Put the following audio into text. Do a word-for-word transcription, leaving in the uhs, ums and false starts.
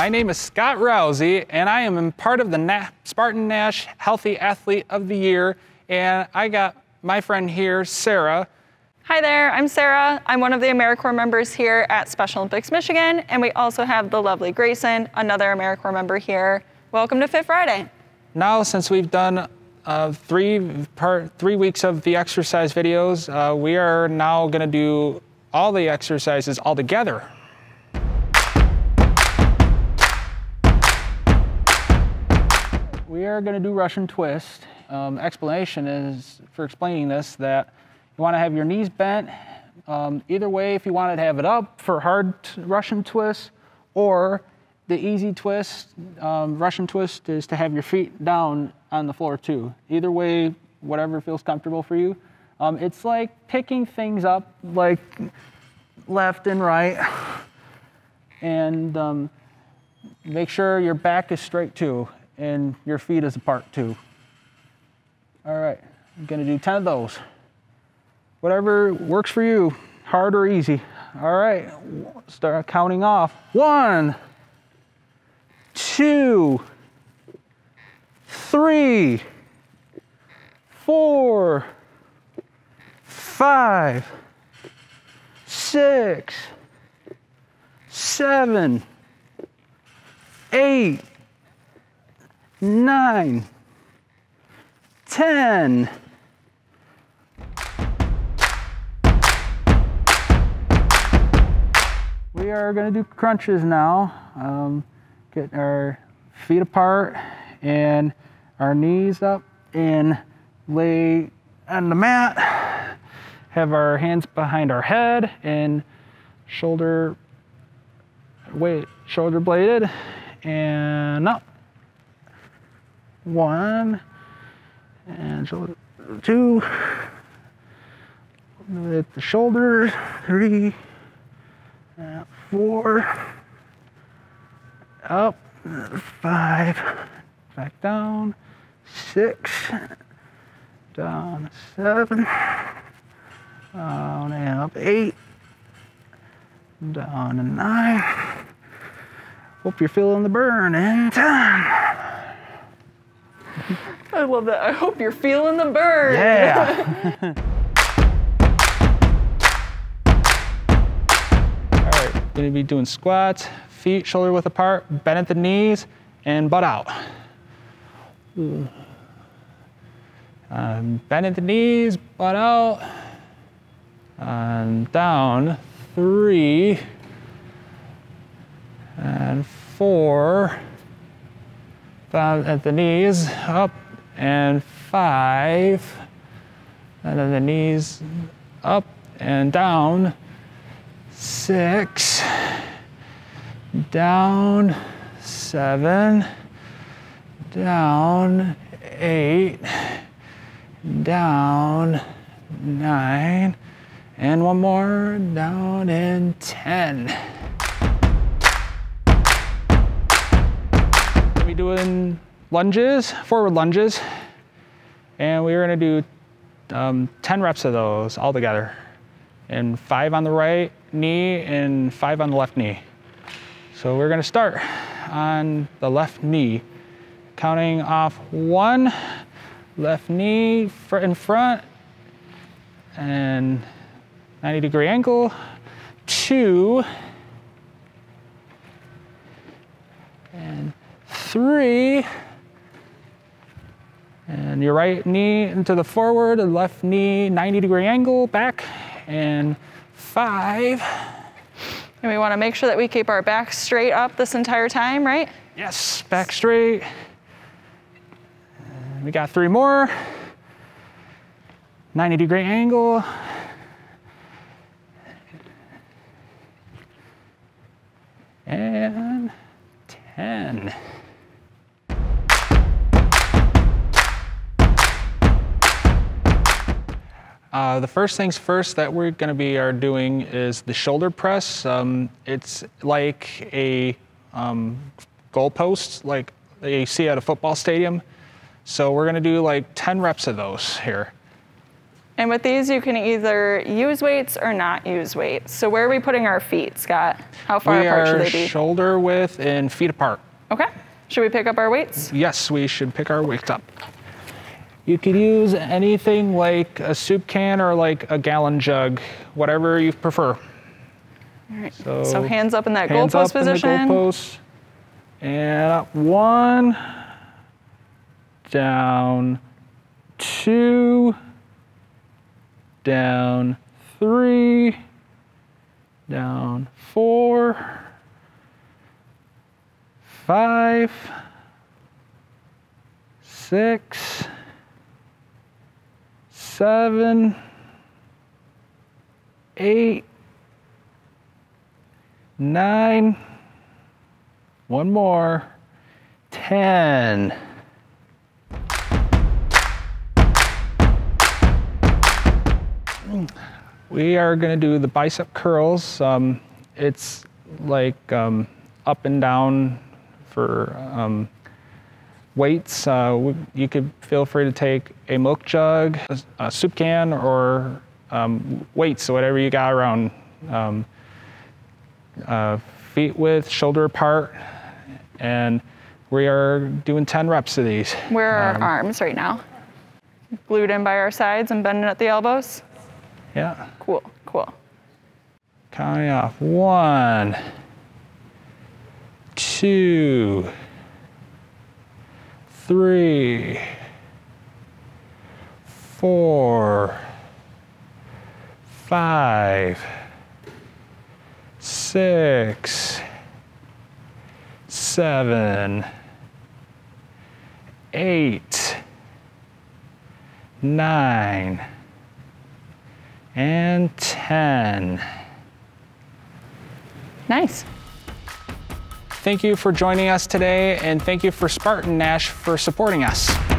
my name is Scott Rowsey, and I am part of the Na- Spartan Nash Healthy Athlete of the Year, and I got my friend here, Sarah. Hi there, I'm Sarah. I'm one of the AmeriCorps members here at Special Olympics Michigan, and we also have the lovely Grayson, another AmeriCorps member here. Welcome to Fit Friday. Now, since we've done uh, three, part, three weeks of the exercise videos, uh, we are now gonna do all the exercises all together. We are going to do Russian twist. Um, explanation is for explaining this that you want to have your knees bent um, either way if you want to have it up for hard Russian twist, or the easy twist, um, Russian twist is to have your feet down on the floor too. Either way, whatever feels comfortable for you. Um, it's like picking things up like left and right, and um, make sure your back is straight too. And your feet is apart too. All right, I'm gonna do ten of those. Whatever works for you, hard or easy. All right, start counting off. One, two, three, four, five, six, seven, eight, nine, ten. We are going to do crunches now. Um, get our feet apart and our knees up and lay on the mat. Have our hands behind our head and shoulder weight, shoulder bladed and up. One, and shoulder, two, lift the shoulders, three, and four, up, five, back down, six, down, seven, down and up, eight, down and nine. Hope you're feeling the burn, and ten. I love that. I hope you're feeling the burn. Yeah. All right, we're gonna be doing squats, feet shoulder width apart, bend at the knees, and butt out. Um, bend at the knees, butt out, and down, three, and four, down at the knees, up, and five, and then the knees up and down, six, down, seven, down, eight, down, nine, and one more, down, and ten. We're doing lunges, forward lunges, and we're gonna do um, ten reps of those all together, and five on the right knee and five on the left knee. So we're gonna start on the left knee, counting off one, left knee in front, and ninety degree angle, two, and three, and your right knee into the forward, and left knee ninety degree angle back, and five. And we want to make sure that we keep our back straight up this entire time, right? Yes, back straight. And we got three more. ninety degree angle. And ten. Uh, the first things first that we're going to be are doing is the shoulder press. Um, it's like a um, goalpost, like you see at a football stadium. So we're going to do like ten reps of those here. And with these, you can either use weights or not use weights. So where are we putting our feet, Scott? How far we apart should they be? We are shoulder width and feet apart. Okay. Should we pick up our weights? Yes, we should pick our weights up. You could use anything like a soup can or like a gallon jug, whatever you prefer. All right. So, so hands up in that goalpost position. Hands up in the goalpost. And up one, down two, down three, down four, five, six, seven, eight, nine, one more, ten. We are going to do the bicep curls. Um, it's like um, up and down for um, weights. Uh, we, you could feel free to take a milk jug, a, a soup can, or um, weights, so whatever you got around. Um, uh, feet width, shoulder apart, and we are doing ten reps of these. Where are um, our arms right now? Glued in by our sides and bending at the elbows? Yeah. Cool, cool. Counting off. One, two, three, four, five, six, seven, eight, nine, and ten. Nice. Thank you for joining us today, and thank you for Spartan Nash for supporting us.